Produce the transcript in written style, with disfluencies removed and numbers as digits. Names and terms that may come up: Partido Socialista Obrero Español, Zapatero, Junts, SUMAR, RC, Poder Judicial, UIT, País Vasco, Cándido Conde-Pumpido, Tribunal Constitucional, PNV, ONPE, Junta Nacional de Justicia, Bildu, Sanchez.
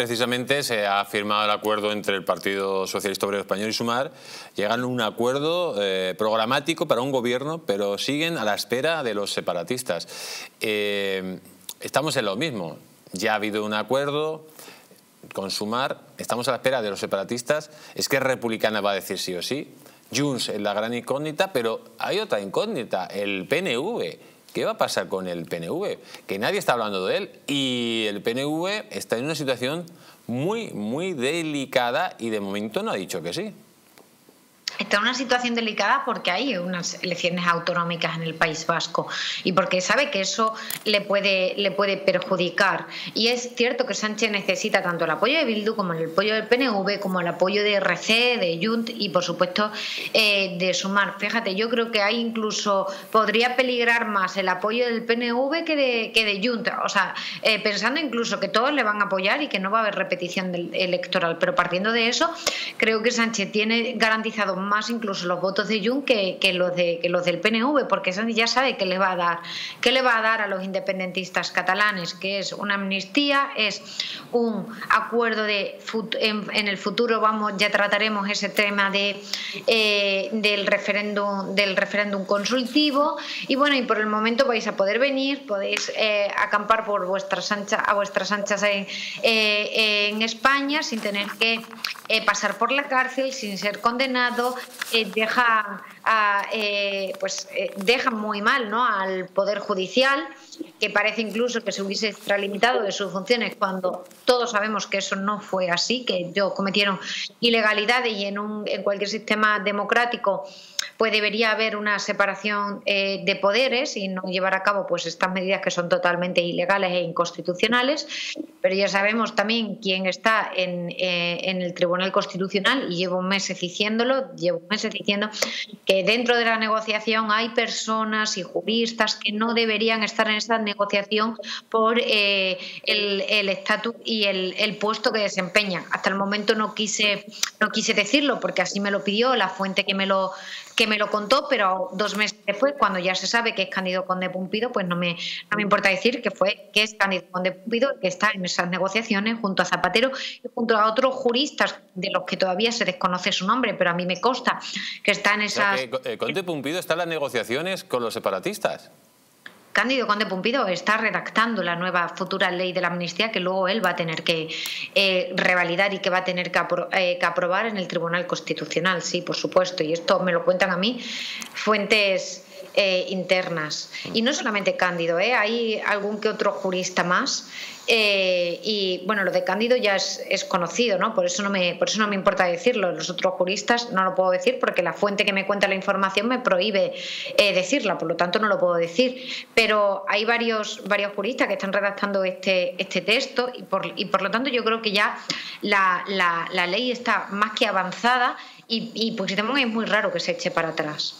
precisamente se ha firmado el acuerdo entre el Partido Socialista Obrero Español y SUMAR. Llegan a un acuerdo programático para un gobierno, pero siguen a la espera de los separatistas. Estamos en lo mismo. Ya ha habido un acuerdo con SUMAR, estamos a la espera de los separatistas. Esquerra Republicana va a decir sí o sí. Junts es la gran incógnita, pero hay otra incógnita, el PNV. ¿Qué va a pasar con el PNV? Que nadie está hablando de él, y el PNV está en una situación muy, muy delicada, y de momento no ha dicho que sí. Está en una situación delicada porque hay unas elecciones autonómicas en el País Vasco y porque sabe que eso le puede perjudicar. Y es cierto que Sánchez necesita tanto el apoyo de Bildu como el apoyo del PNV, como el apoyo de RC, de Junts y, por supuesto, de SUMAR. Fíjate, yo creo que hay incluso podría peligrar más el apoyo del PNV que de Junts. O sea, pensando incluso que todos le van a apoyar y que no va a haber repetición electoral. Pero partiendo de eso, creo que Sánchez tiene garantizado más incluso los votos de Junts que los del PNV, porque Sánchez ya sabe que le va a dar a los independentistas catalanes, que es una amnistía, es un acuerdo de en el futuro ya trataremos ese tema del referéndum consultivo. Y bueno, y por el momento vais a poder venir, podéis acampar por vuestras anchas en España sin tener que pasar por la cárcel, sin ser condenado. Deja muy mal, ¿no?, al Poder Judicial, que parece incluso que se hubiese extralimitado de sus funciones, cuando todos sabemos que eso no fue así, que ellos cometieron ilegalidades, y en cualquier sistema democrático pues debería haber una separación de poderes y no llevar a cabo pues estas medidas que son totalmente ilegales e inconstitucionales. Pero ya sabemos también quién está en el Tribunal Constitucional, y llevo meses diciendo que dentro de la negociación hay personas y juristas que no deberían estar en esta negociación por el estatus y el puesto que desempeñan. Hasta el momento no quise decirlo porque así me lo pidió la fuente que me lo contó, pero 2 meses después, cuando ya se sabe que es Cándido Conde-Pumpido, pues no me importa decir que es Cándido Conde-Pumpido, que está en esas negociaciones junto a Zapatero y junto a otros juristas de los que todavía se desconoce su nombre, pero a mí me consta que está en esas... O sea, Conde-Pumpido está en las negociaciones con los separatistas. Cándido Conde-Pumpido está redactando la nueva futura ley de la amnistía, que luego él va a tener que revalidar y que va a tener que aprobar en el Tribunal Constitucional, sí, por supuesto. Y esto me lo cuentan a mí fuentes internas. Y no solamente Cándido, hay algún que otro jurista más. Y bueno, lo de Cándido ya es conocido, ¿no? Por eso no me importa decirlo. Los otros juristas no lo puedo decir porque la fuente que me cuenta la información me prohíbe decirla, por lo tanto no lo puedo decir. Pero hay varios juristas que están redactando este texto, y por lo tanto yo creo que ya la ley está más que avanzada, y pues es muy raro que se eche para atrás.